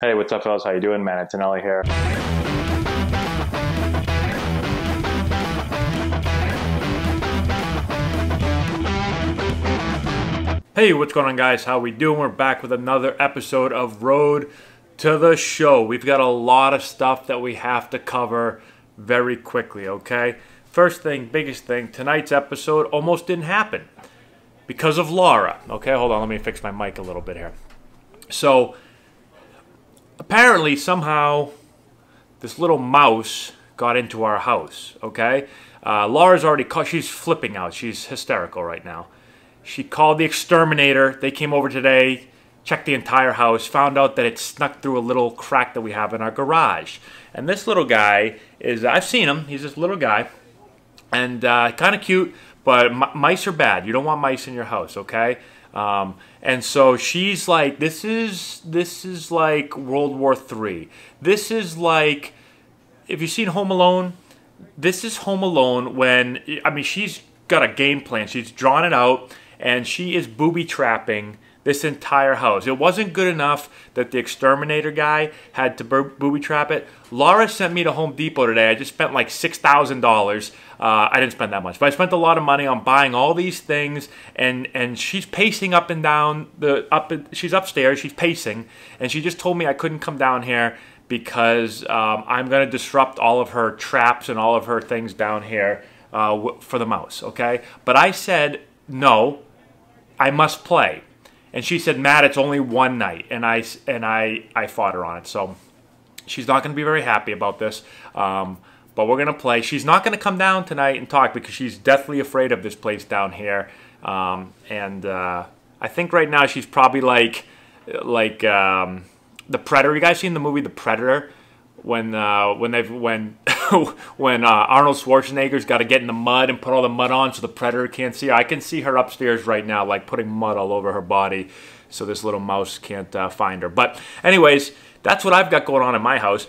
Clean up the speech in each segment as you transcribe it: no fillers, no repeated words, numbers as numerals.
Hey, what's up, fellas? How you doing? Matt Antonelli here. Hey, what's going on, guys? How we doing? We're back with another episode of Road to the Show. We've got a lot of stuff that we have to cover very quickly, okay? First thing, biggest thing, tonight's episode almost didn't happen because of Laura. Okay, hold on. Let me fix my mic a little bit here. So, apparently, somehow, this little mouse got into our house, okay? Laura's already called. She's flipping out. She's hysterical right now. She called the exterminator. They came over today, checked the entire house, found out that it snuck through a little crack that we have in our garage. And this little guy is, I've seen him. He's this little guy. And kind of cute, but mice are bad. You don't want mice in your house, okay? And so she's like, this is like World War III. This is like, if you've seen Home Alone, this is Home Alone when, I mean, she's got a game plan. She's drawn it out, and she is booby trapping this entire house. It wasn't good enough that the exterminator guy had to booby trap it. Laura sent me to Home Depot today. I just spent like $6,000. I didn't spend that much, but I spent a lot of money on buying all these things. And she's pacing up and down she's upstairs. She's pacing, and she just told me I couldn't come down here because I'm gonna disrupt all of her traps and all of her things down here for the mouse. Okay, but I said no. I must play. And she said, Matt, it's only one night. And I fought her on it. So she's not going to be very happy about this. But we're going to play. She's not going to come down tonight and talk because she's deathly afraid of this place down here. I think right now she's probably like The Predator. You guys seen the movie The Predator? When Arnold Schwarzenegger's got to get in the mud and put all the mud on so the predator can't see her. I can see her upstairs right now, like putting mud all over her body so this little mouse can't find her. But anyways, that's what I've got going on in my house.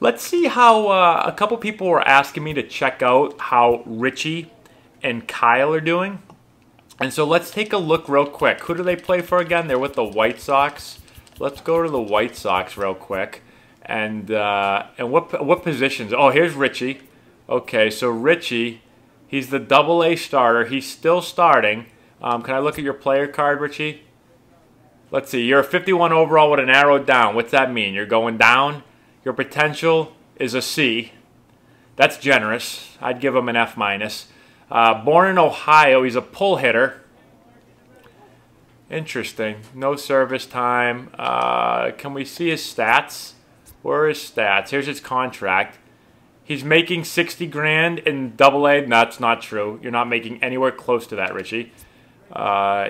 Let's see how a couple people were asking me to check out how Richie and Kyle are doing. And so let's take a look real quick. Who do they play for again? They're with the White Sox. Let's go to the White Sox real quick. And what positions? Oh, here's Richie. Okay, so Richie, he's the double-A starter. He's still starting. Can I look at your player card, Richie? Let's see. You're a 51 overall with an arrow down. What's that mean? You're going down? Your potential is a C. That's generous. I'd give him an F-. Born in Ohio. He's a pull hitter. Interesting. No service time. Can we see his stats? Where are his stats? Here's his contract. He's making $60,000 in AA. No, that's not true. You're not making anywhere close to that, Richie.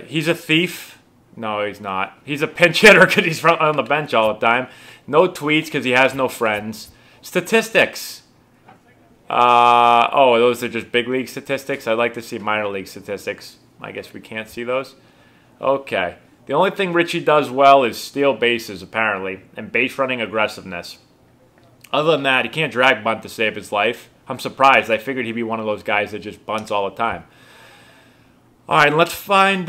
He's a thief. No, he's not. He's a pinch hitter because he's on the bench all the time. No tweets because he has no friends. Statistics. Oh, those are just big league statistics. I'd like to see minor league statistics. I guess we can't see those. Okay. The only thing Richie does well is steal bases, apparently, and base running aggressiveness. Other than that, he can't drag bunt to save his life. I'm surprised. I figured he'd be one of those guys that just bunts all the time. All right, let's find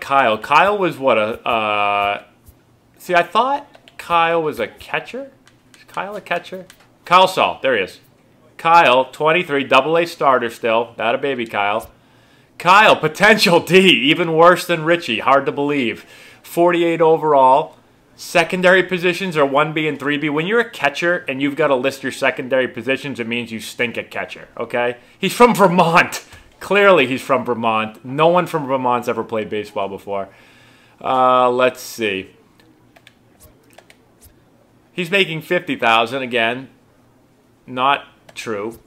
Kyle. Kyle was what a see. I thought Kyle was a catcher. Is Kyle a catcher? Kyle Saul. There he is. Kyle, 23, AA starter still. Not a baby, Kyle. Kyle, potential D, even worse than Richie. Hard to believe. 48 overall. Secondary positions are 1B and 3B. When you're a catcher and you've got to list your secondary positions, it means you stink at catcher, okay? He's from Vermont. Clearly he's from Vermont. No one from Vermont's ever played baseball before. Let's see. He's making $50,000 again. Not true.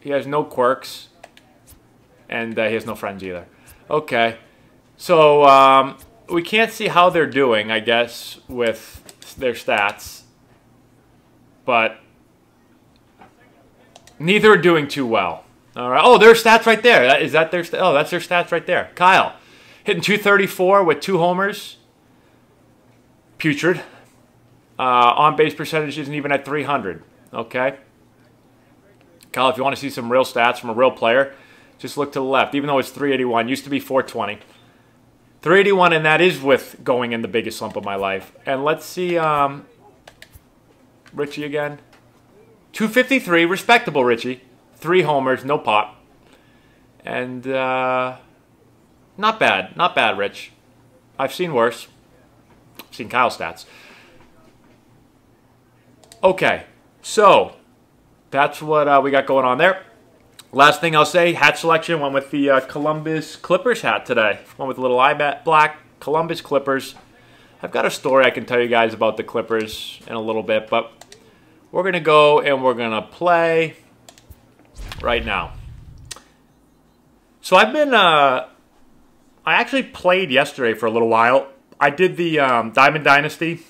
He has no quirks. And he has no friends either. Okay. So we can't see how they're doing, I guess, with their stats. But neither are doing too well. All right. Oh, their stats right there. Is that their stats? Oh, that's their stats right there. Kyle hitting .234 with 2 homers. Putrid. On-base percentage isn't even at 300. Okay. Kyle, if you want to see some real stats from a real player, just look to the left, even though it's 381. Used to be 420. 381, and that is with going in the biggest slump of my life. And let's see Richie again. 253, respectable Richie. 3 homers, no pop. And not bad. Not bad, Rich. I've seen worse. I've seen Kyle's stats. Okay, so that's what we got going on there. Last thing I'll say, hat selection. One with the Columbus Clippers hat today. One with a little eye black. Columbus Clippers. I've got a story I can tell you guys about the Clippers in a little bit, but we're going to go and we're going to play right now. So I've been, I actually played yesterday for a little while. I did the Diamond Dynasty,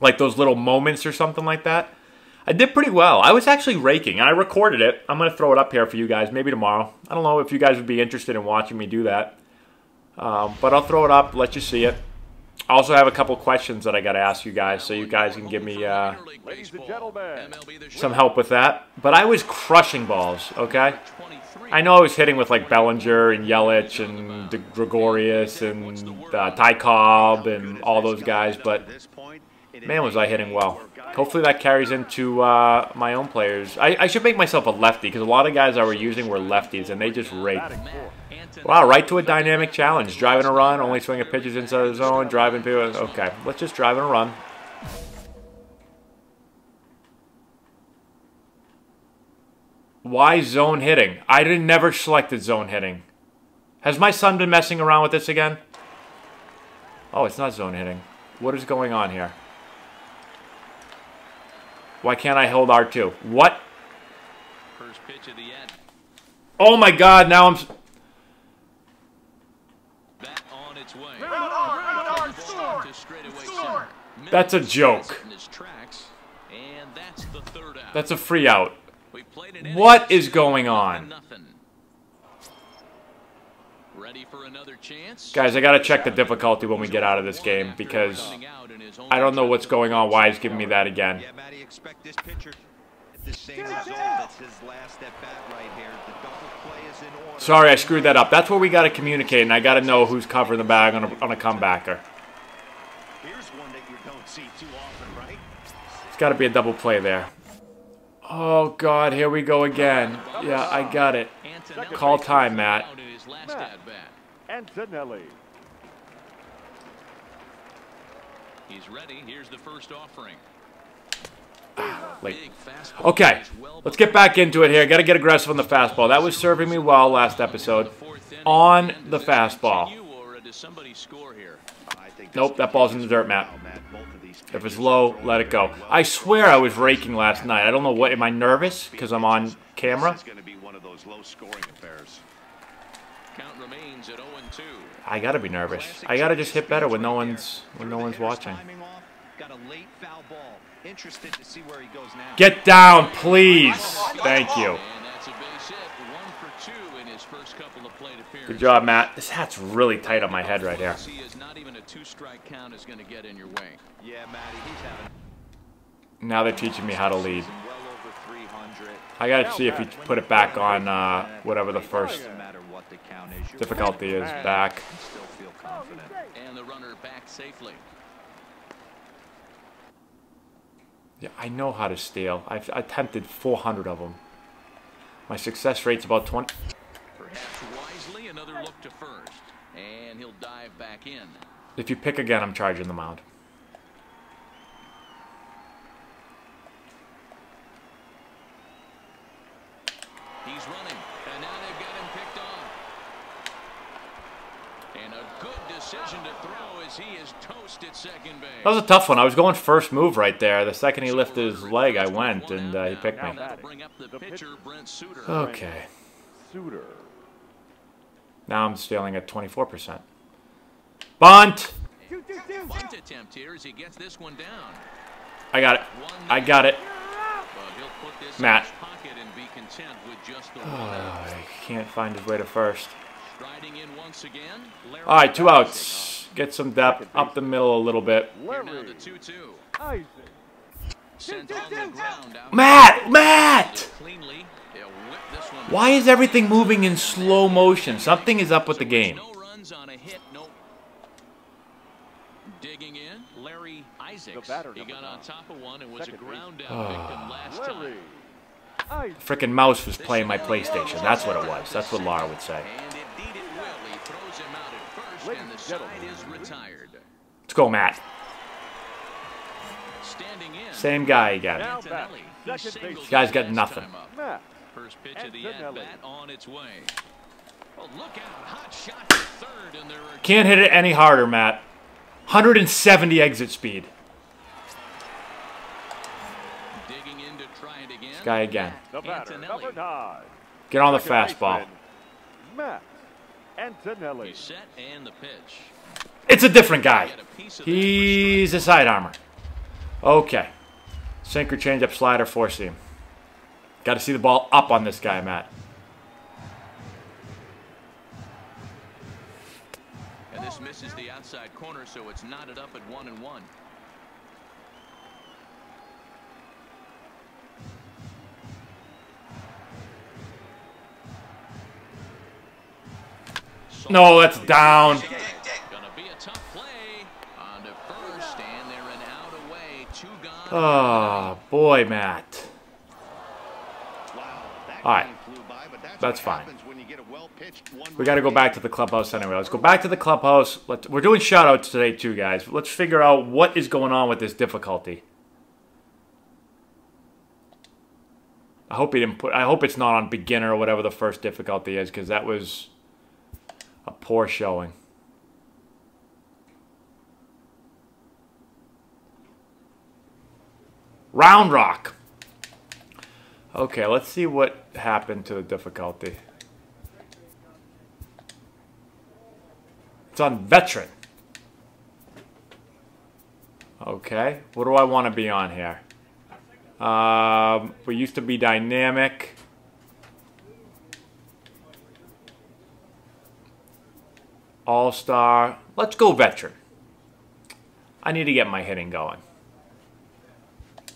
like those little moments or something like that. I did pretty well. I was actually raking, and I recorded it. I'm going to throw it up here for you guys, maybe tomorrow. I don't know if you guys would be interested in watching me do that. But I'll throw it up, let you see it. I also have a couple questions that I got to ask you guys, so you guys can give me some help with that. But I was crushing balls, okay? I know I was hitting with, like, Bellinger and Yelich and Gregorius and Ty Cobb and all those guys, but... man, was I hitting well. Hopefully that carries into my own players. I should make myself a lefty, because a lot of guys I were using were lefties, and they just raked. Wow, right to a dynamic challenge. Driving a run, only swinging pitches inside the zone, driving people. Okay, let's just drive and a run. Why zone hitting? I didn't never selected zone hitting. Has my son been messing around with this again? Oh, it's not zone hitting. What is going on here? Why can't I hold R2? What? First pitch of the end. Oh my God! Now I'm. That on its way. Score. That's a joke. And that's the third out. That's a free out. What is going on? Ready for another chance? Guys, I gotta check the difficulty when we get out of this game, because I don't know what's going on. Why he's giving me that again? Yeah, Matty, expect this pitcher at the same result. That's his last at bat right here. The double play is in order. Sorry, I screwed that up. That's where we got to communicate, and I got to know who's covering the bag on a comebacker. Here's one that you don't see too often, right? It's got to be a double play there. Oh God, here we go again. Yeah, I got it. Call time, Matt. Matt Antonelli. He's ready. Here's the first offering. Late. Okay, let's get back into it here. Got to get aggressive on the fastball. That was serving me well last episode. On the fastball. Nope, that ball's in the dirt, Matt. If it's low, let it go. I swear I was raking last night. I don't know what. Am I nervous because I'm on camera? This is going to be one of those low-scoring affairs. Count remains at 0-2. I gotta be nervous. I gotta just hit better when no one's watching. Get down, please. Thank you. Good job, Matt. This hat's really tight on my head right here. Now they're teaching me how to lead. I gotta see if he put it back on whatever the first difficulty is back. Still feel confident. And the runner back safely. Yeah, I know how to steal. I've attempted 400 of them. My success rate's about 20. Perhaps wisely, another look to first, and he'll dive back in. If you pick again, I'm charging the mound. He's running, and now they've got him picked off. And a good decision to throw as he is toasted second base. That was a tough one. I was going first move right there. The second he lifted his leg, I went, and he picked me. Okay. Now I'm stealing at 24%. Bunt! Bunt attempt here as he gets this one down. I got it. I got it. Matt. He can't find his way to first. All right, 2 outs. Get some depth up the middle a little bit. Matt! Matt! Why is everything moving in slow motion? Something is up with the game. Digging in, Larry Isaacs. He got on top of one and was a ground out victim last time. The frickin' mouse was playing my PlayStation. That's what it was. That's what Laura would say. And indeed it will. He throws him out at first, and the side is retired. Let's go, Matt. Standing in. Same guy again. This guy's got nothing. First pitch of the at-bat on its way. Well, look out. Hot shot to third, and there are... Can't hit it any harder, Matt. 170 exit speed. Digging in to try it again. This guy again. The batter, number 9. Get on the fastball. Matt Antonelli. He's set and the pitch. It's a different guy. He's a side armor. Okay. Sinker, changeup, slider, four seam. Got to see the ball up on this guy, Matt. This misses the outside corner, so it's knotted up at 1-1. No, that's down. Gonna be a tough play on to first, and they're an out away. Two gone. Oh boy, Matt. All right, that's fine. We got to go back to the clubhouse anyway. Let's go back to the clubhouse. We're doing shout-outs today too, guys. Let's figure out what is going on with this difficulty. I hope he didn't put. I hope it's not on beginner or whatever the first difficulty is, because that was a poor showing. Round Rock. Okay, let's see what happened to the difficulty. It's on veteran. Okay, what do I want to be on here? We used to be dynamic. All-star. Let's go veteran. I need to get my hitting going.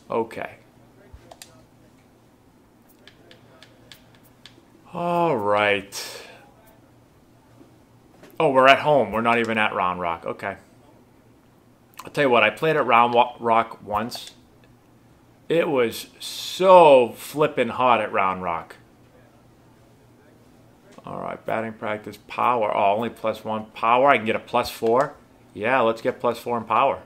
Okay. All right. Oh, we're at home. We're not even at Round Rock. Okay. I'll tell you what. I played at Round Rock once. It was so flippin' hot at Round Rock. All right. Batting practice. Power. Oh, only +1. Power. I can get a +4. Yeah, let's get +4 in power.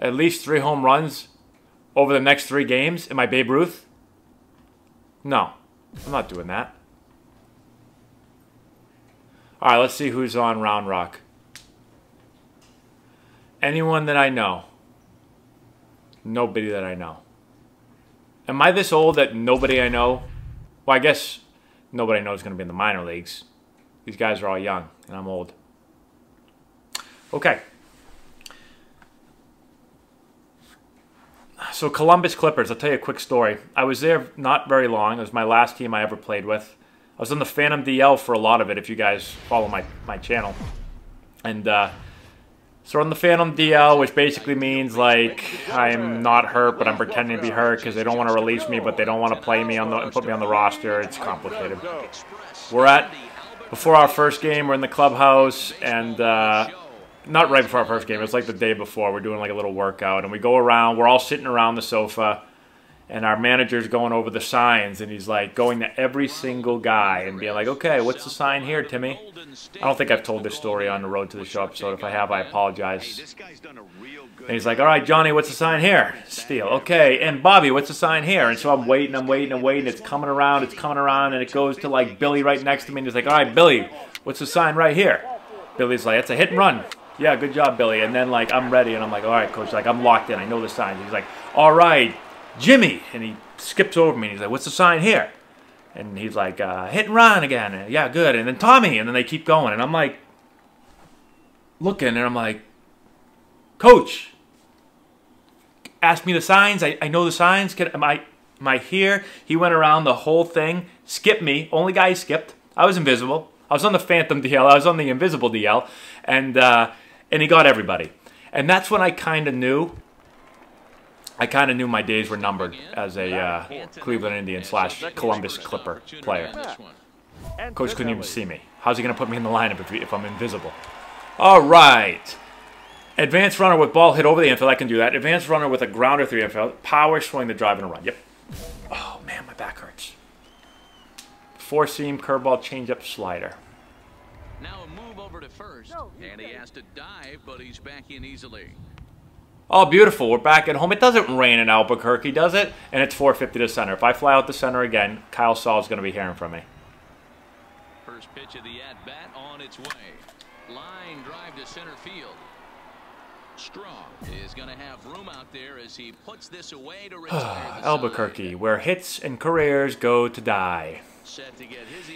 At least 3 home runs. Over the next 3 games? Am I Babe Ruth? No. I'm not doing that. All right, let's see who's on Round Rock. Anyone that I know. Nobody that I know. Am I this old that nobody I know? Well, I guess nobody I know is going to be in the minor leagues. These guys are all young, and I'm old. Okay. So Columbus Clippers, I'll tell you a quick story. I was there not very long. It was my last team I ever played with. I was on the Phantom DL for a lot of it, if you guys follow my channel. And so on the Phantom DL, which basically means like I'm not hurt, but I'm pretending to be hurt because they don't want to release me, but they don't want to play me on and put me on the roster. It's complicated. Before our first game, we're in the clubhouse, and... Not right before our first game. It's like the day before. We're doing like a little workout, and we go around. We're all sitting around the sofa, and our manager's going over the signs, and he's like going to every single guy and being like, okay, what's the sign here, Timmy? I don't think I've told this story on the Road to the Show episode. If I have, I apologize. And he's like, all right, Johnny, what's the sign here? Steal. Okay, and Bobby, what's the sign here? And so I'm waiting. It's coming around. It's coming around, and it goes to like Billy right next to me, and he's like, all right, Billy, what's the sign right here? Billy's like, it's a hit and run. Yeah, good job, Billy. And then, like, I'm ready, and I'm like, all right, coach, like, I'm locked in. I know the signs. He's like, all right, Jimmy. And he skips over me, and he's like, what's the sign here? And he's like, hit and run again. And, yeah, good. And then Tommy. And then they keep going. And I'm, like, looking, and I'm like, coach, ask me the signs. I know the signs. Am I here? He went around the whole thing, skipped me. Only guy he skipped. I was invisible. I was on the Phantom DL. I was on the invisible DL. And he got everybody. And that's when I kind of knew I kind of knew my days were numbered as a Cleveland Indian / Columbus Clipper player. Coach couldn't even see me. How's he going to put me in the lineup if I'm invisible? All right. Advanced runner with ball hit over the infield. I can do that. Advanced runner with a grounder through the infield. Power swing, the drive, and a run. Yep. Oh, man, my back hurts. Four-seam, curveball, changeup, slider. Now a move over to first, and he has to dive, but he's back in easily. Oh, beautiful. We're back at home. It doesn't rain in Albuquerque, does it? And it's 450 to center. If I fly out to center again, Kyle Saul is going to be hearing from me. First pitch of the at-bat on its way. Line drive to center field. Strong is going to have room out there as he puts this away to retire. Albuquerque, where hits and careers go to die.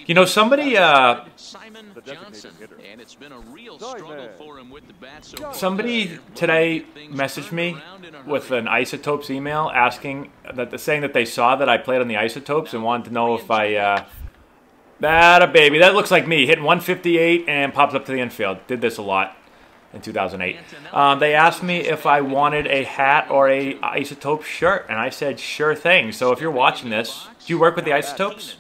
You know, somebody today messaged me with an Isotopes email asking saying that they saw that I played on the Isotopes and wanted to know if I that looks like me hitting 158 and pops up to the infield. Did this a lot in 2008. They asked me if I wanted a hat or a Isotopes shirt, and I said sure thing. So if you're watching this, do you work with the Isotopes?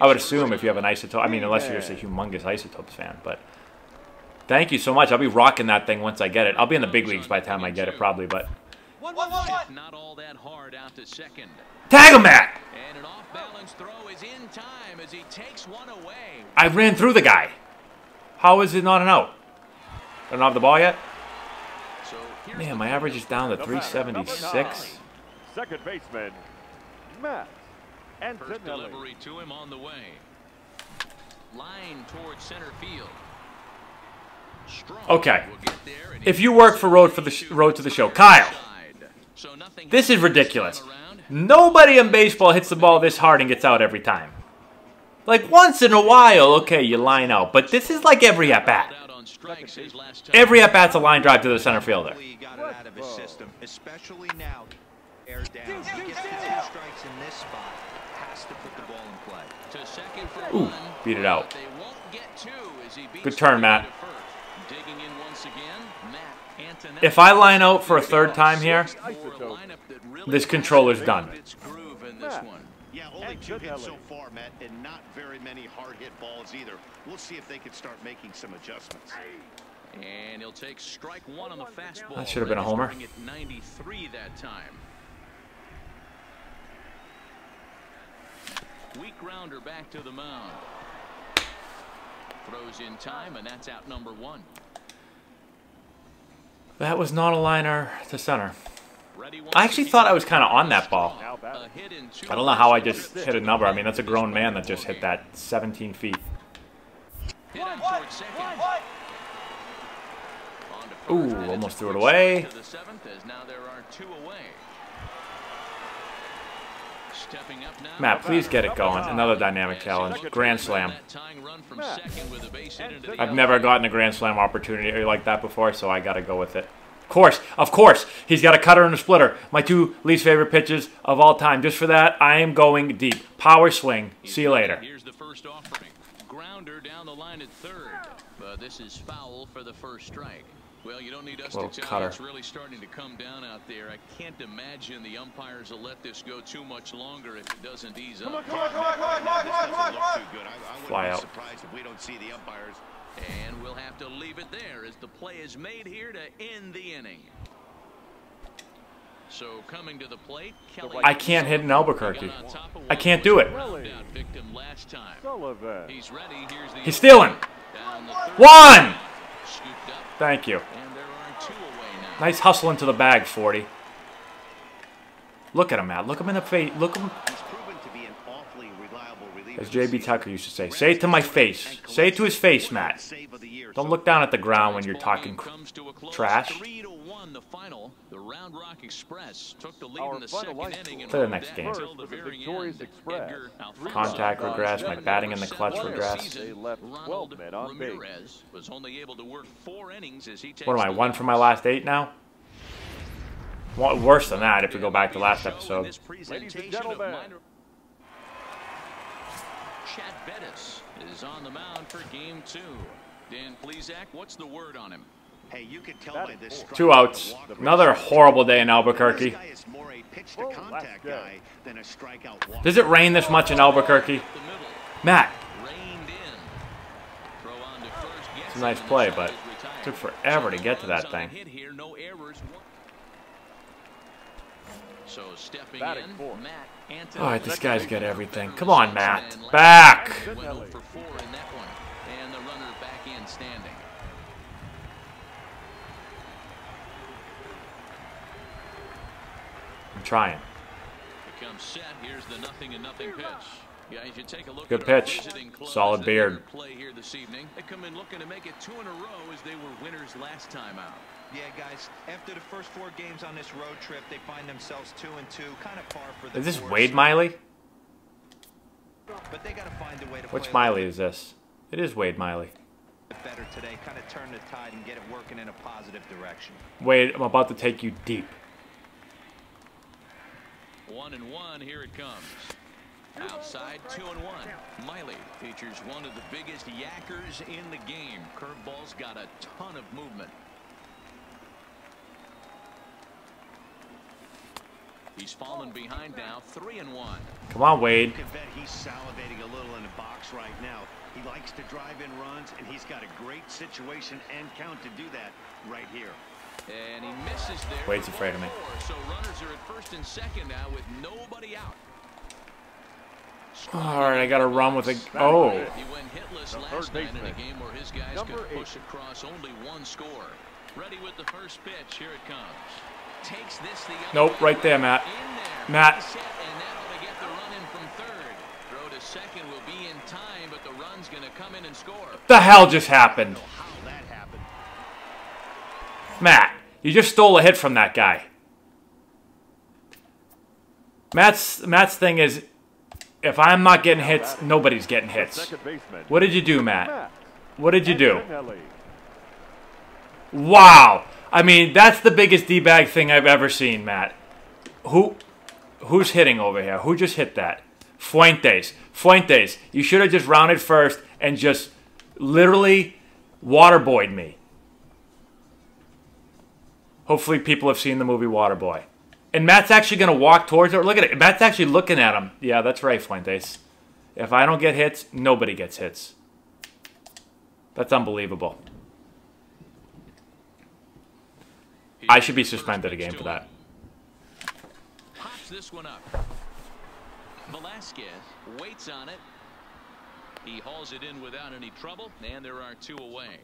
I would assume if you have an Isotope. I mean, unless you're just a humongous Isotopes fan. But thank you so much. I'll be rocking that thing once I get it. I'll be in the big leagues by the time I get it, probably. But not all that hard out to second. Tag him, Matt! And an off-balance throw is in time as he takes one away. I ran through the guy. How is it not an out? I don't have the ball yet. Man, my average is down to 376. Second baseman, Matt. And first delivery to him on the way. Line towards center field. Strong. Okay. If you work for Road to the Show, Kyle, this is ridiculous. Nobody in baseball hits the ball this hard and gets out every time. Like once in a while, okay, you line out, but this is like every at bat. Every at bat's a line drive to the center fielder. Got it out of his system, especially now. Air down. He gets the two strikes in this spot. To put the ball in play. To second for one. Beat it out. They won't get two as he beats. Good turn, Matt. Digging in once again, Matt Antonelli. If I line out for a third time here, this controller's done. Yeah, only two hits so far, Matt, and not very many hard hit balls either. We'll see if they can start making some adjustments. And he'll take strike one on the fastball. That should have been a homer. 93 that time. Weak grounder back to the mound. Throws in time, and that's out number one. That was not a liner to center. I actually thought I was kind of on that ball. I don't know how I just hit a number. I mean, that's a grown man that just hit that 17 feet. Ooh, almost threw it away. Matt, please get it going. Another dynamic challenge. Grand slam. I've never gotten a grand slam opportunity like that before, so I got to go with it. Of course, he's got a cutter and a splitter. My two least favorite pitches of all time. Just for that, I am going deep. Power swing. See you later. Here's the first offering. Grounder down the line at third. But this is foul for the first strike. Well, you don't need us to tell you it's really starting to come down out there. I can't imagine the umpires will let this go too much longer if it doesn't ease up. Fly out. Surprised if we don't see the umpires. And we'll have to leave it there as the play is made here to end the inning. So coming to the plate, I can't hit in Albuquerque. I can't do it. He's stealing. One. Thank you. Nice hustle into the bag, 40. Look at him, Matt. Look him in the face. Look him. As JB Tucker used to say, say it to my face. Say it to his face, Matt. Don't look down at the ground when you're talking trash. The Round Rock Express took the lead in the second inning. To the next game. Contact regress, my batting in the clutch regress. What am I, 1 for my last 8 now? Worse than that if we go back to last episode. Chad Bettis is on the mound for game 2. Dan Plezak, what's the word on him? Hey, you could tell by this. Two outs. Another horrible day in Albuquerque. Does it rain this much in Albuquerque? Matt. It's a nice play, but it took forever to get to that thing. All right, this guy's got everything. Come on, Matt. Back. I'm trying. Good pitch. Solid beard. They come in looking to make it 2 in a row as they were winners last time out. Yeah, guys, after the first 4 games on this road trip, they find themselves 2-2, kind of par for the. Is this Wade Miley? But they got to find a way to. Which Miley is this? It is Wade Miley. Better today, kind of turn the tide and get it working in a positive direction. Wade, I'm about to take you deep. 1-1, here it comes. Outside, 2-1. Miley features one of the biggest yackers in the game. Curveball's got a ton of movement. He's fallen behind now, 3-1. Come on, Wade. He's salivating a little in the box right now. He likes to drive in runs, and he's got a great situation and count to do that right here. And he misses there. Wade's afraid of me. So runners are at 1st and 2nd now with nobody out. All right, I got to run with it. Oh. He went hitless last night in a game where his guys could push across only 1 score. Ready with the first pitch. Here it comes. Takes this the other. Nope, right there, Matt. Matt. And that ought to get the run in from 3rd. Throw to 2nd will be in time, but the run's going to come in and score. What the hell just happened? Matt. You just stole a hit from that guy. Matt's thing is, if I'm not getting hits, nobody's getting hits. What did you do, Matt? What did you do? Wow. I mean, that's the biggest D-bag thing I've ever seen, Matt. Who's hitting over here? Who just hit that? Fuentes. Fuentes, you should have just rounded first and just literally waterboyed me. Hopefully people have seen the movie Waterboy. And Matt's actually going to walk towards it. Look at it. Matt's actually looking at him. Yeah, that's right, Fuentes. If I don't get hits, nobody gets hits. That's unbelievable. I should be suspended a game for that. Pops this one up. Velasquez waits on it. He hauls it in without any trouble, and there are 2 away.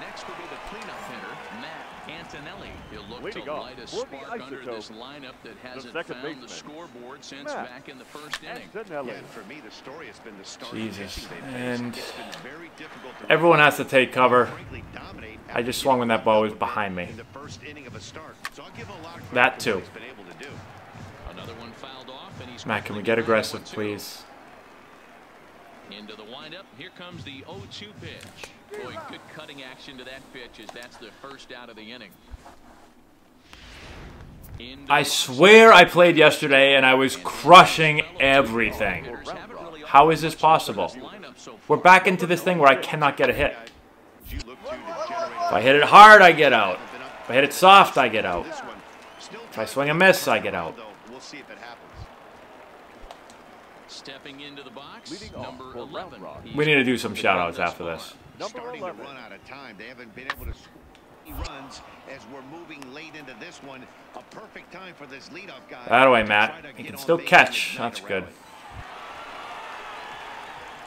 Next will be the cleanup hitter, Matt Antonelli. He'll look to light a spark under this lineup that hasn't found the scoreboard since back in the 1st inning. And for me, the story has been the start. Jesus. And everyone has to take cover. I just swung when that ball was behind me. That too. Matt, can we get aggressive, please? Into the windup. Here comes the 0-2 pitch. Boy, good cutting action to that pitch as that's the first out of the inning. I swear I played yesterday and I was crushing everything. How is this possible? We're back into this thing where I cannot get a hit. If I hit it hard, I get out. If I hit it soft, I get out. If I swing a miss, I get out. We'll see if it happens. Stepping into the box, number 11. We need to do some shout-outs after this. Starting to run out of time. They haven't been able to score runs as we're moving late into this one. A perfect time for this leadoff guy. That way, Matt. He can still catch. That's good.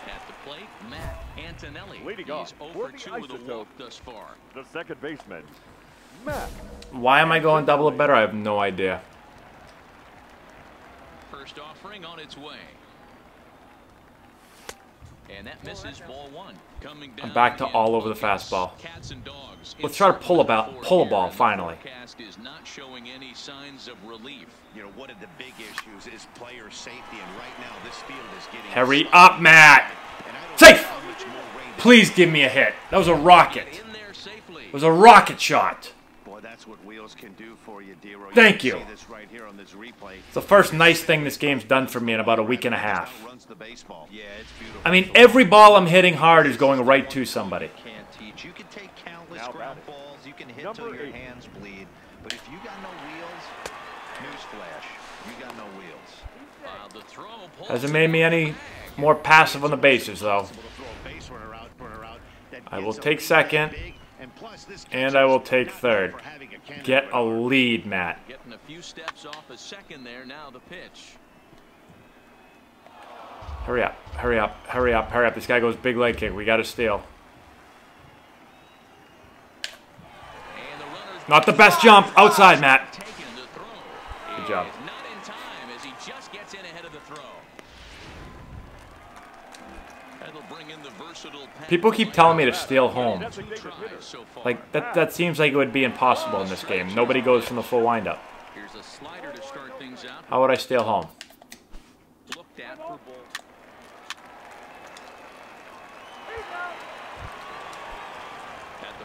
At the plate, Matt Antonelli. He's over 2 with a walk thus far. The 2nd baseman, Matt. Why am I going double or better? I have no idea. First offering on its way. And that misses ball 1. Coming down. I'm back to all over the fastball. Let's try to pull a ball finally. Is not showing any signs of relief. You know, one of the big issues is player safety, and right now this field is getting. Hurry up, Matt. Safe. Please give me a hit. That was a rocket. It was a rocket shot. Boy, That's what wheels can do for you, Dero. Thank you. It's the first nice thing this game's done for me in about a week and a half. I mean, every ball I'm hitting hard is going right to somebody. You can take countless ground balls, you can hit till your hands bleed, but if you got no wheels, newsflash, you got no wheels. Hasn't made me any more passive on the bases, though. I will take second, and I will take third. Get a lead, Matt. Getting a few steps off a second there, now the pitch. Hurry up, hurry up, hurry up, hurry up. This guy goes big leg kick. We got to steal. Not the best jump. Outside, Matt. Good job. People keep telling me to steal home. Like, that seems like it would be impossible in this game. Nobody goes from the full windup. How would I steal home?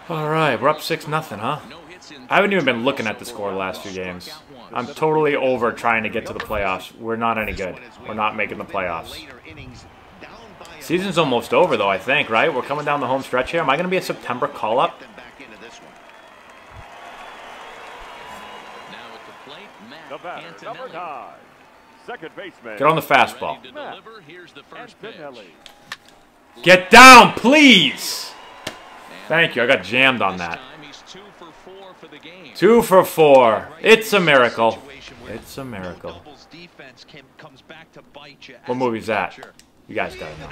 All right, we're up 6-0, huh? I haven't even been looking at the score the last few games. I'm totally over trying to get to the playoffs. We're not any good. We're not making the playoffs. Season's almost over, though, I think, right? We're coming down the home stretch here. Am I going to be a September call-up? Get on the fastball. Get down, please! Thank you. I got jammed on that. 2 for 4. It's a miracle. It's a miracle. What movie is that? You guys gotta know.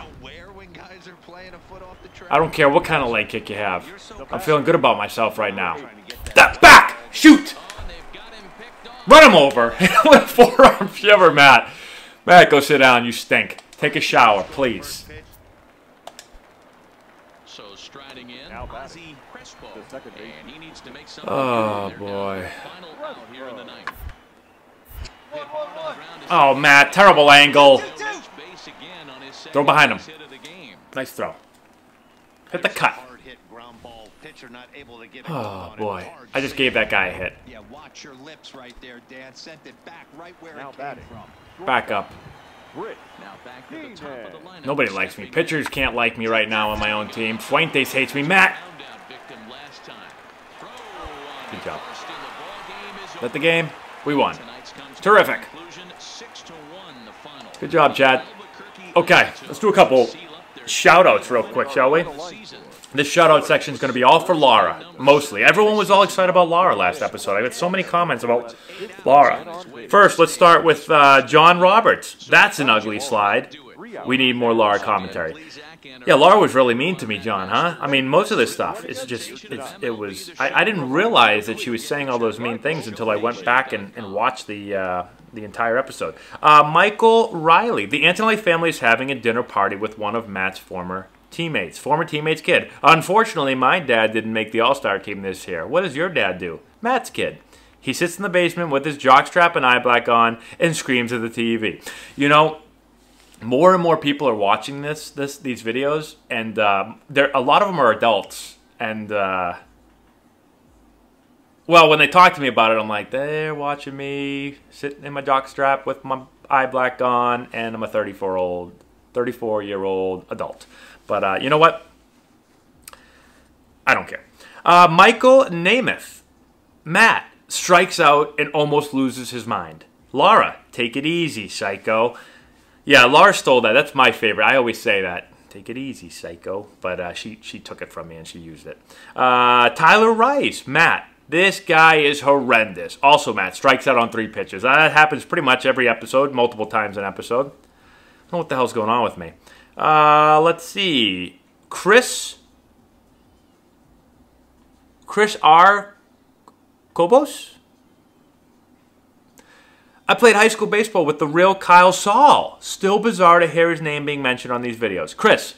I don't care what kind of leg kick you have. I'm feeling good about myself right now. Step back! Shoot! Run him over! What a forearm shiver, Matt. Matt, go sit down. You stink. Take a shower, please. Striding in, Ozzie Crespo, and he needs to make something. Oh boy! Oh, Matt, terrible angle. Throw behind him. Nice throw. Hit the cut. Oh boy! I just gave that guy a hit. Yeah, watch your lips right there, Dad. Sent it back right where it came from. Back up. Nobody likes me. Pitchers can't like me right now on my own team. Fuentes hates me. Matt! Good job. Is that the game? We won. Terrific. Good job, Chad. Okay, let's do a couple shout-outs real quick, shall we? This shout-out section is going to be all for Laura, mostly. Everyone was all excited about Laura last episode. I got so many comments about Laura. First, let's start with John Roberts. That's an ugly slide. We need more Laura commentary. Yeah, Laura was really mean to me, John, huh? I mean, most of this stuff, it's just, I didn't realize that she was saying all those mean things until I went back and watched the entire episode. Michael Riley. The Antonelli family is having a dinner party with one of Matt's former teammates' kid. Unfortunately, my dad didn't make the all-star team this year. What does your dad do? Matt's kid. He sits in the basement with his jockstrap and eye black on and screams at the TV. You know, more and more people are watching these videos, and a lot of them are adults. And well, when they talk to me about it, I'm like, they're watching me sitting in my jockstrap with my eye black on, and I'm a 34-year-old adult. But you know what? I don't care. Michael Namath. Matt strikes out and almost loses his mind. Laura, take it easy, psycho. Yeah, Laura stole that. That's my favorite. I always say that. Take it easy, psycho. But she took it from me and she used it. Tyler Rice. Matt, this guy is horrendous. Also, Matt strikes out on 3 pitches. That happens pretty much every episode, multiple times an episode. I don't know what the hell's going on with me. Let's see. Chris R. Cobos? I played high school baseball with the real Kyle Saul. Still bizarre to hear his name being mentioned on these videos. Chris,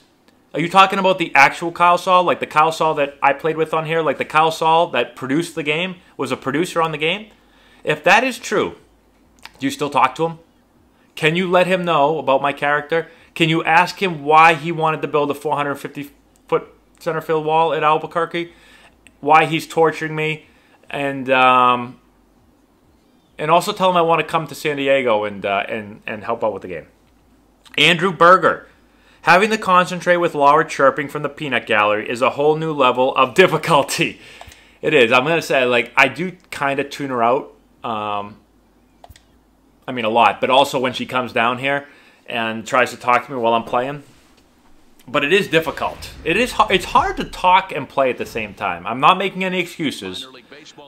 are you talking about the actual Kyle Saul? Like the Kyle Saul that I played with on here? Like the Kyle Saul that produced the game? Was a producer on the game? If that is true, do you still talk to him? Can you let him know about my character? Can you ask him why he wanted to build a 450-foot center field wall at Albuquerque? Why he's torturing me? And also tell him I want to come to San Diego and help out with the game. Andrew Berger. Having to concentrate with Laura chirping from the peanut gallery is a whole new level of difficulty. It is. I'm going to say, like, I do kind of tune her out. I mean, a lot. But also when she comes down here and tries to talk to me while I'm playing. But it is difficult. It is. It's hard to talk and play at the same time. I'm not making any excuses,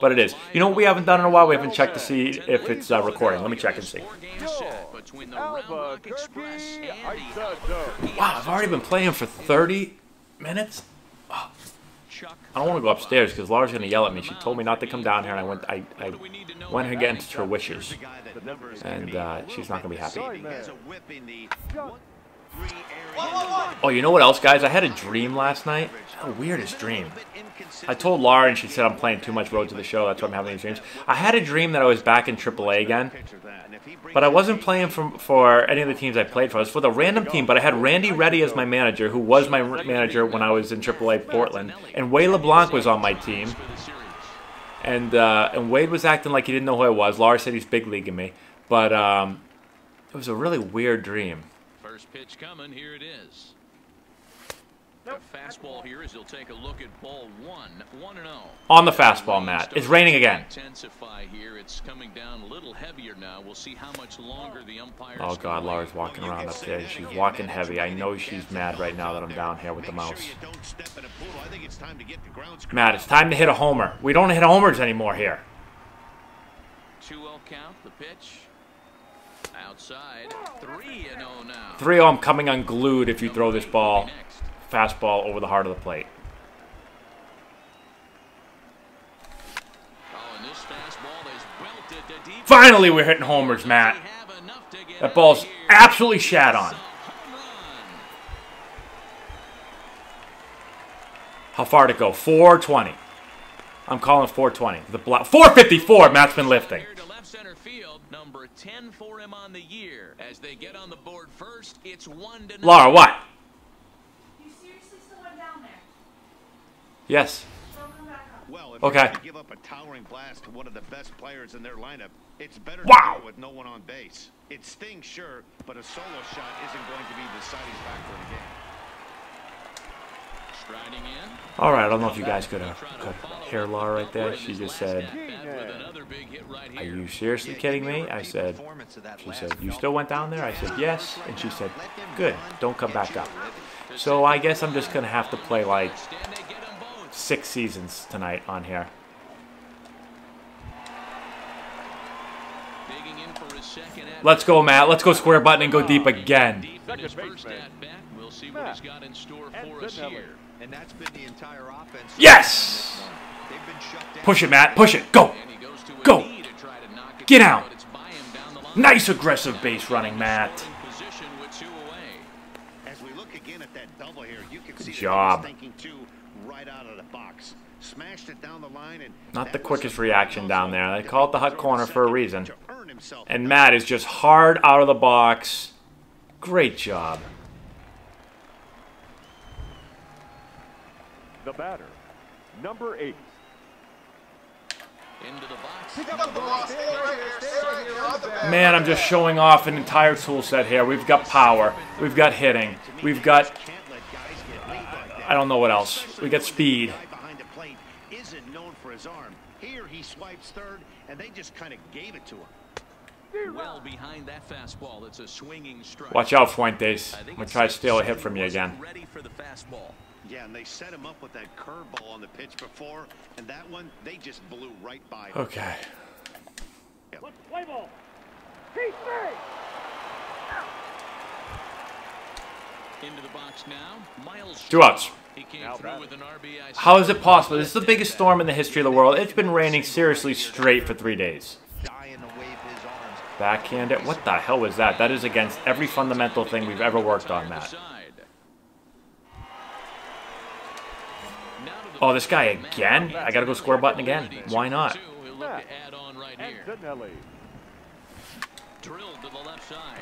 but it is. You know what we haven't done in a while? We haven't checked to see if it's recording. Let me check and see. Wow, I've already been playing for 30 minutes? Oh. I don't want to go upstairs because Laura's going to yell at me. She told me not to come down here, and I went against her wishes. And she's not going to be happy. Oh, you know what else, guys? I had a dream last night. The weirdest dream. I told Laura, and she said I'm playing too much Road to the Show. That's why I'm having these dreams. I had a dream that I was back in AAA again, but I wasn't playing for any of the teams I played for. I was for the random team, but I had Randy Reddy as my manager, who was my manager when I was in AAA Portland, and Wade LeBlanc was on my team. And Wade was acting like he didn't know who I was. Laura said he's big leaguing me, but it was a really weird dream. First pitch coming, here it is. The fastball here is he'll take a look at ball one, 1-0. On the fastball, Matt. It's raining again. Intensify here. It's coming down a little heavier now. We'll see how much longer the umpire. Oh God, Laura's walking around up there. She's walking heavy. I know she's mad right now that I'm down here with the mouse. Matt, it's time to hit a homer. We don't hit homers anymore here. 2-0 count. The pitch. Outside, 3-0 now. 3-0, I'm coming unglued if you throw this ball. Fastball over the heart of the plate. Finally, we're hitting homers, Matt. That ball's absolutely shat on. How far to go? 420. I'm calling 420. The block. 454, Matt's been lifting. Center field, number 10 for him on the year. As they get on the board first, it's 1-0. Laura, what? You seriously still went down there? Yes. Well, if okay. You give up a towering blast to one of the best players in their lineup, it's better to go with no one on base. It stings, sure, but a solo shot isn't going to be the deciding factor in the game. Striding in. All right, I don't know if you guys could hear Laura right there. She just said, "Are you seriously kidding me?" I said, she said, "You still went down there?" I said, "Yes." And she said, "Good, don't come back up." So I guess I'm just going to have to play like 6 seasons tonight on here. Let's go, Matt. Let's go square button and go deep again. We'll see what he's got in store for us here. And that's been the entire offense. Yes! Push it, Matt. Push it. Go. Go. Get out. Nice aggressive base running, Matt. Good job. Not the quickest reaction down there. They call it the hot corner for a reason. And Matt is just hard out of the box. Great job. The batter, number 8. Into the box. Man, I'm just showing off an entire tool set here. We've got power. We've got hitting. We've got, I don't know what else. We got speed. Isn't known for his arm. Here he swipes third, and they just kind of gave it to him. Well behind that fastball, it's a swinging strike. Watch out, Fuentes. I'm gonna try to steal a hit from you again. Ready for the fastball. Yeah, and they set him up with that curveball on the pitch before, and that one they just blew right by. Okay. Yep. Let's play ball. Into the box now. Miles. 2 outs. He came through with an RBI. How is it possible? This is the biggest storm in the history of the world. It's been raining seriously straight for 3 days. Backhand it. What the hell was that? That is against every fundamental thing we've ever worked on, Matt. Oh, this guy again? I gotta go square button again. Why not? Drilled to the left side.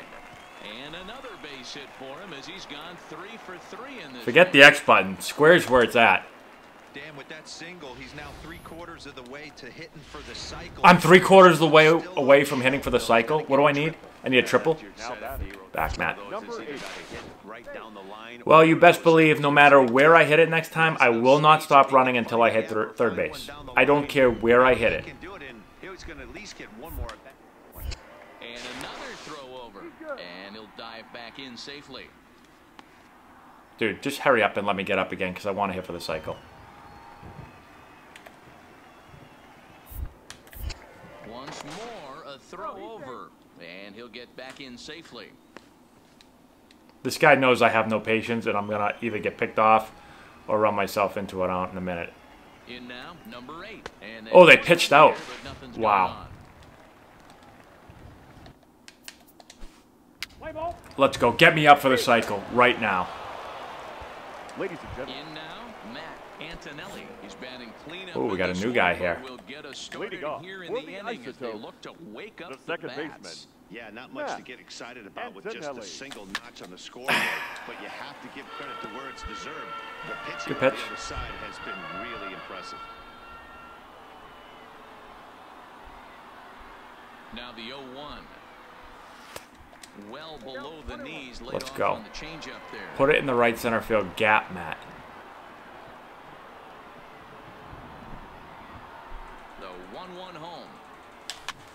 And another base hit for him as he's gone 3 for 3 in this. Forget the X button. Square's where it's at. Dan, with that single, he's now three-quarters of the way to hitting for the cycle. I'm three-quarters of the way away from hitting for the cycle. What do I need? I need a triple. Back, Matt. Well, you best believe no matter where I hit it next time, I will not stop running until I hit third base. I don't care where I hit it. And another throw over, and he'll dive back in safely. Dude, just hurry up and let me get up again because I want to hit for the cycle. Once more, a throw over, and he'll get back in safely. This guy knows I have no patience, and I'm going to either get picked off or run myself into an out in a minute. In now, number 8. And oh, they pitched out. There, wow. Let's go. Get me up for the cycle right now. Ladies and gentlemen. In now, Matt Antonelli. He's batting cleanup. Oh, we got a new guy here. We'll get us started here in the inning as they look to wake up the second baseman. Yeah, not much to get excited about with just a single notch on the scoreboard, but you have to give credit to where it's deserved. The pitching on the other side has been really impressive. Now the 0-1. Well below the knees. Let's go. Put it in the right center field gap, Matt. The 1-1 home.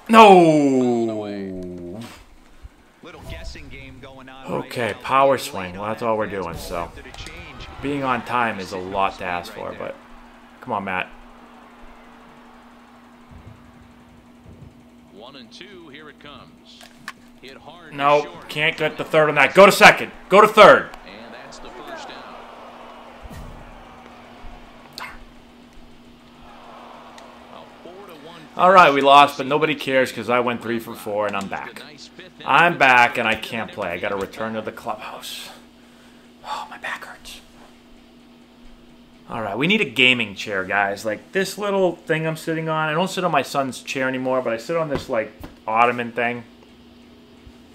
No. Little guessing game going on. Okay, power swing. Well, that's all we're doing. So being on time is a lot to ask for, but come on, Matt. 1-2. Here it comes. No, can't get the third on that. Go to second. Go to third. And that's the first down. All right, we lost, but nobody cares because I went 3 for 4 and I'm back. I'm back and I can't play. I got to return to the clubhouse. Oh, my back hurts. All right, we need a gaming chair, guys. Like this little thing I'm sitting on. I don't sit on my son's chair anymore, but I sit on this like ottoman thing.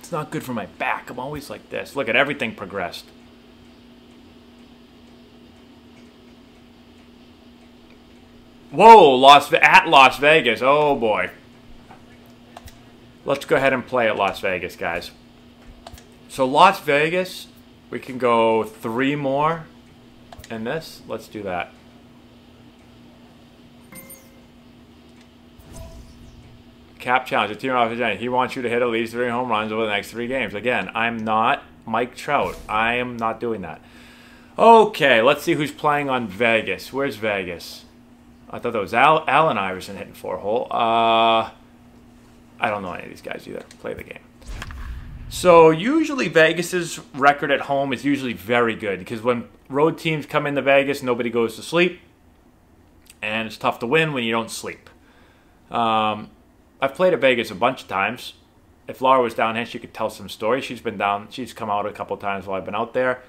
It's not good for my back. I'm always like this. Look at everything progressed. Whoa, at Las Vegas. Oh, boy. Let's go ahead and play at Las Vegas, guys. So Las Vegas, we can go 3 more. And this, let's do that. Cap challenge. The team office, he wants you to hit at least 3 home runs over the next 3 games. Again, I'm not Mike Trout. I am not doing that. Okay, let's see who's playing on Vegas. Where's Vegas? I thought that was Allen Iverson hitting 4-hole. I don't know any of these guys either. Play the game. So usually Vegas's record at home is usually very good because when road teams come into Vegas, nobody goes to sleep, and it's tough to win when you don't sleep. I've played at Vegas a bunch of times. If Laura was down here, she could tell some stories. She's been down. She's come out a couple times while I've been out there.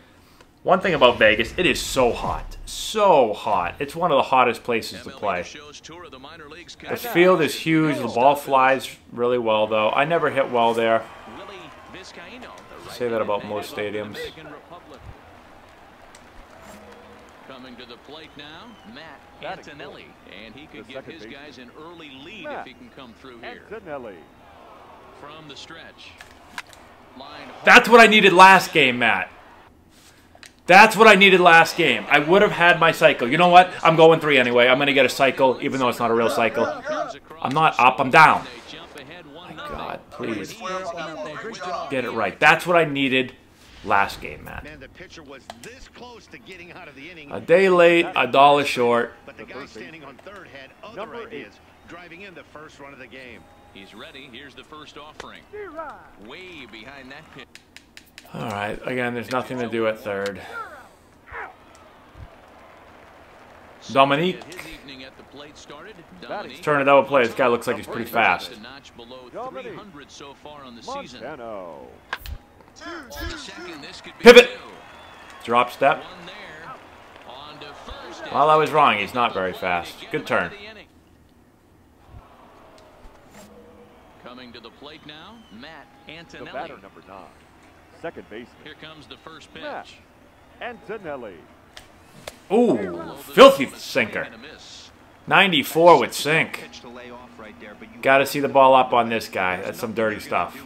One thing about Vegas, it is so hot. So hot. It's one of the hottest places to play. The field is huge. The ball flies really well, though. I never hit well there. I say that about most stadiums. Coming to the plate now, Matt Antonelli, and he could give his guys an early lead if he can come through here. Antonelli from the stretch. That's what I needed last game, Matt. That's what I needed last game. I would have had my cycle. You know what? I'm going 3 anyway. I'm going to get a cycle, even though it's not a real cycle. I'm not up. I'm down. My God, please. Get it right. That's what I needed. Last game, Matt. Man, the pitcher was this close to getting out of the inning. A day late, a dollar short. But the guy standing on third had other ideas, driving in the first run of the game. He's ready. Here's the first offering. Way behind that pitch. All right. Again, there's nothing to do at third. Dominique. It's turning double play. This guy looks like he's pretty fast. Montano. Pivot. Drop step. Well, I was wrong. He's not very fast. Good turn. Coming to the plate now, Matt Antonelli. The batter, number 9. Second baseman. Here comes the first pitch. Antonelli. Ooh, filthy sinker. 94 with sink. Got to see the ball up on this guy. That's some dirty stuff.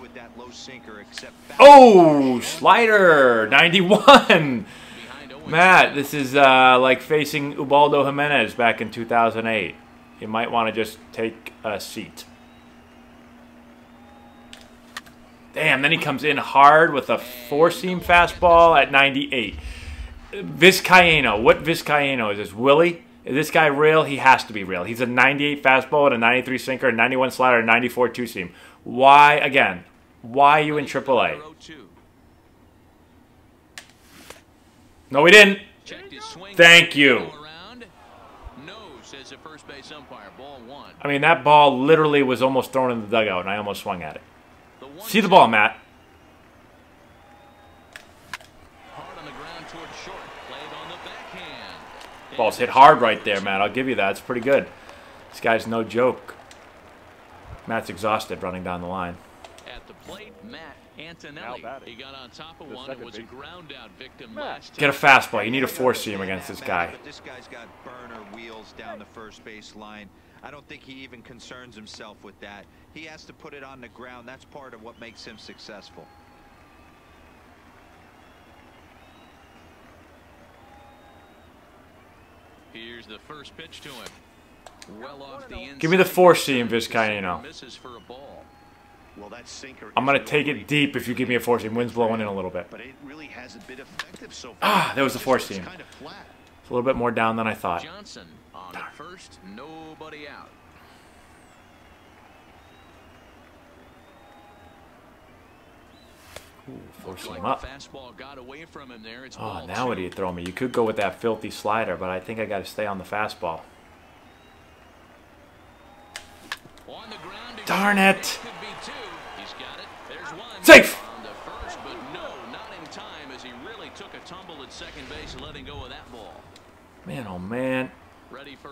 Oh, slider. 91. Matt, this is like facing Ubaldo Jimenez back in 2008. You might want to just take a seat. Damn, then he comes in hard with a four-seam fastball at 98. Vizcaino. What Vizcaino is this? Willie? Is this guy real? He has to be real. He's a 98 fastball and a 93 sinker, a 91 slider, a 94 two-seam. Why, again, why are you in AAA? No, he didn't. Thank you. I mean, that ball literally was almost thrown in the dugout, and I almost swung at it. See the ball, Matt. Ball's hit hard right there, Matt. I'll give you that. It's pretty good. This guy's no joke. Matt's exhausted running down the line. At the plate, Matt Antonelli. He got on top of one and was a ground out victim last time. Get a fastball. You need a four-seam against this guy. This guy's got burner wheels down the first base line. I don't think he even concerns himself with that. He has to put it on the ground. That's part of what makes him successful. Here's the first pitch to him. Well off the inside. Give me the four-seam, Vizcaino. I'm going to take it deep if you give me a four-seam. Wind's blowing in a little bit. Ah, there was the four-seam. It's a little bit more down than I thought. At first, nobody out. Ooh, force him up. Oh, now what do you throw me? You could go with that filthy slider, but I think I got to stay on the fastball. Darn it! Safe! Man, oh man.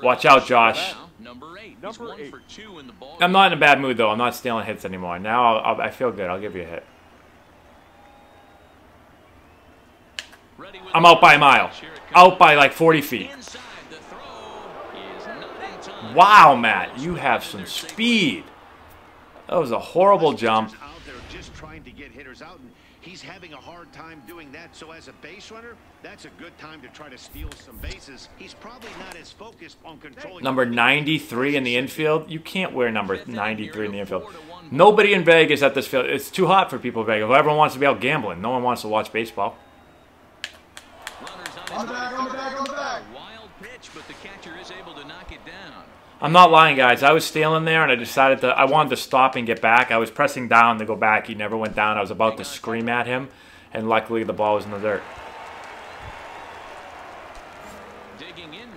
Watch out, Josh. Number eight. I'm not in a bad mood, though. I'm not stealing hits anymore. Now I feel good. I'll give you a hit. I'm out by a mile. Out by like 40 feet. Wow, Matt. You have some speed. That was a horrible jump. He's having a hard time doing that, so as a base runner, that's a good time to try to steal some bases. He's probably not as focused on controlling. Number 93 in the infield. You can't wear number 93 in the infield. Nobody in Vegas at this field. It's too hot for people in Vegas. Everyone wants to be out gambling. No one wants to watch baseball. On the back. Wild pitch, but the catcher is able to knock it down. I'm not lying, guys. I was stealing there, and I decided that I wanted to stop and get back. I was pressing down to go back. He never went down. I was about to scream at him, and luckily the ball was in the dirt.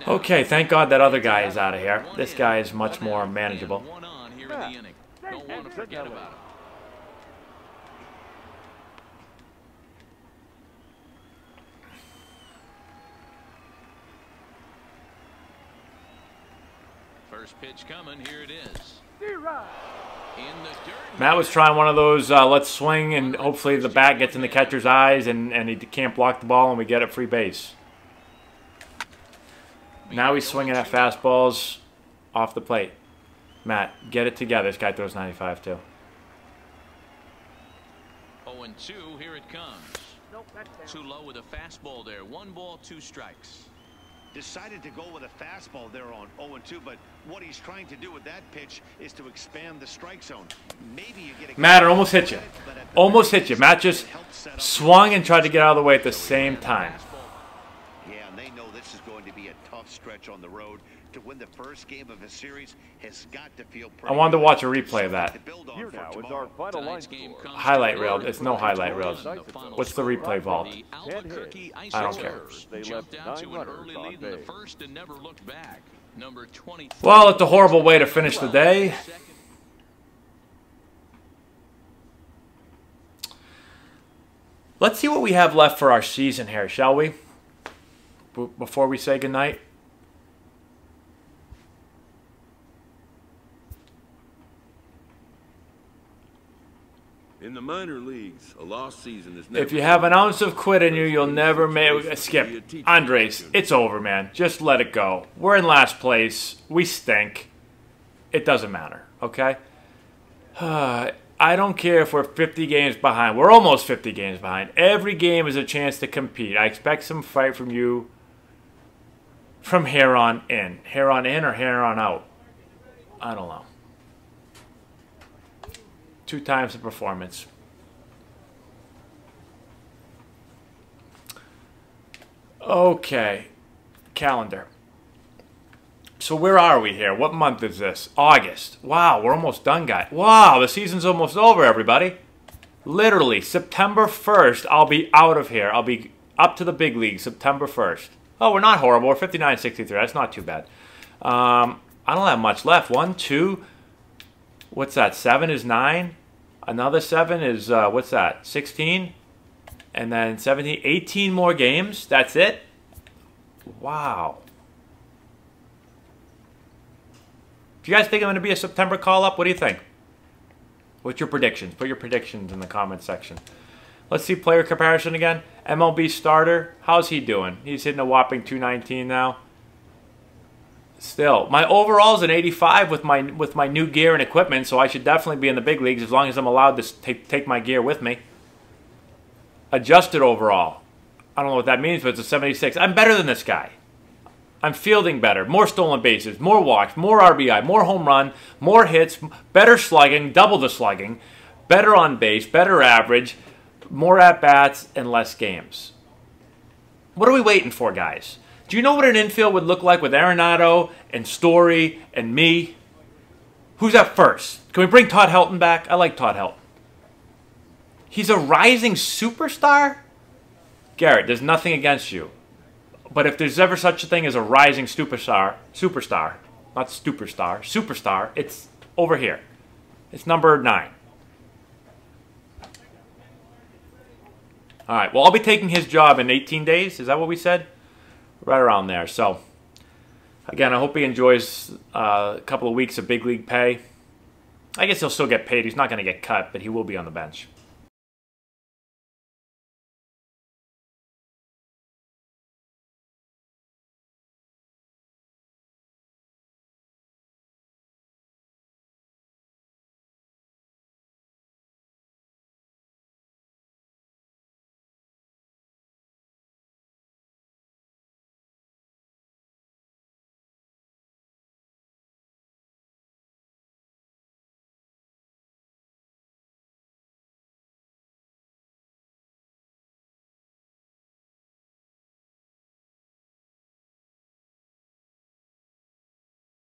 Okay, thank God that other guy is out of here. This guy is much more manageable. Don't want to forget about him. Pitch coming, here it is. Matt was trying one of those let's swing and hopefully the bat gets in the catcher's eyes and he can't block the ball and we get a free base. Now he's swinging at fastballs off the plate. Matt, get it together. This guy throws 95 too. 0-2, here it comes. Too low with a fastball there. 1 ball, 2 strikes. Decided to go with a fastball there on 0-2, but what he's trying to do with that pitch is to expand the strike zone. Maybe you get a Matt, it almost hit you. Almost hit you. Matt just swung and tried to get out of the way at the same time. Yeah, and they know this is going to be a tough stretch on the road. To win the first game of a series has got to feel pretty. I wanted to watch a replay of that. Here now is our final line score. Highlight reel. It's no highlight reel. What's the replay vault? I don't care. They left 9 runners on base. Well, it's a horrible way to finish the day. Let's see what we have left for our season here, shall we? Before we say goodnight. In the minor leagues, a lost season is never. If you have an ounce of quit in you, you'll never make. Skip, Andres, it's over, man. Just let it go. We're in last place. We stink. It doesn't matter, okay? I don't care if we're 50 games behind. We're almost 50 games behind. Every game is a chance to compete. I expect some fight from you from here on in. Here on in or here on out? I don't know. 2 times the performance. Okay. Calendar. So where are we here? What month is this? August. Wow, we're almost done, guys. Wow, the season's almost over, everybody. Literally, September 1st, I'll be out of here. I'll be up to the big league September 1st. Oh, we're not horrible. We're 59-63. That's not too bad. I don't have much left. 1, 2... What's that? 7 is 9. Another 7 is, what's that? 16. And then 17, 18 more games. That's it? Wow. Do you guys think I'm going to be a September call-up? What do you think? What's your predictions? Put your predictions in the comment section. Let's see player comparison again. MLB starter. How's he doing? He's hitting a whopping 219 now. Still, my overall's an 85 with my new gear and equipment, so I should definitely be in the big leagues as long as I'm allowed to take my gear with me. Adjusted overall. I don't know what that means, but it's a 76. I'm better than this guy. I'm fielding better. More stolen bases, more walks, more RBI, more home run, more hits, better slugging, double the slugging, better on base, better average, more at-bats, and less games. What are we waiting for, guys? Do you know what an infield would look like with Arenado and Story and me? Who's at first? Can we bring Todd Helton back? I like Todd Helton. He's a rising superstar? Garrett, there's nothing against you. But if there's ever such a thing as a rising superstar, not superstar, superstar, it's over here. It's number 9. All right, well, I'll be taking his job in 18 days. Is that what we said? Right around there. So, again, I hope he enjoys a couple of weeks of big league pay. I guess he'll still get paid. He's not going to get cut, but he will be on the bench.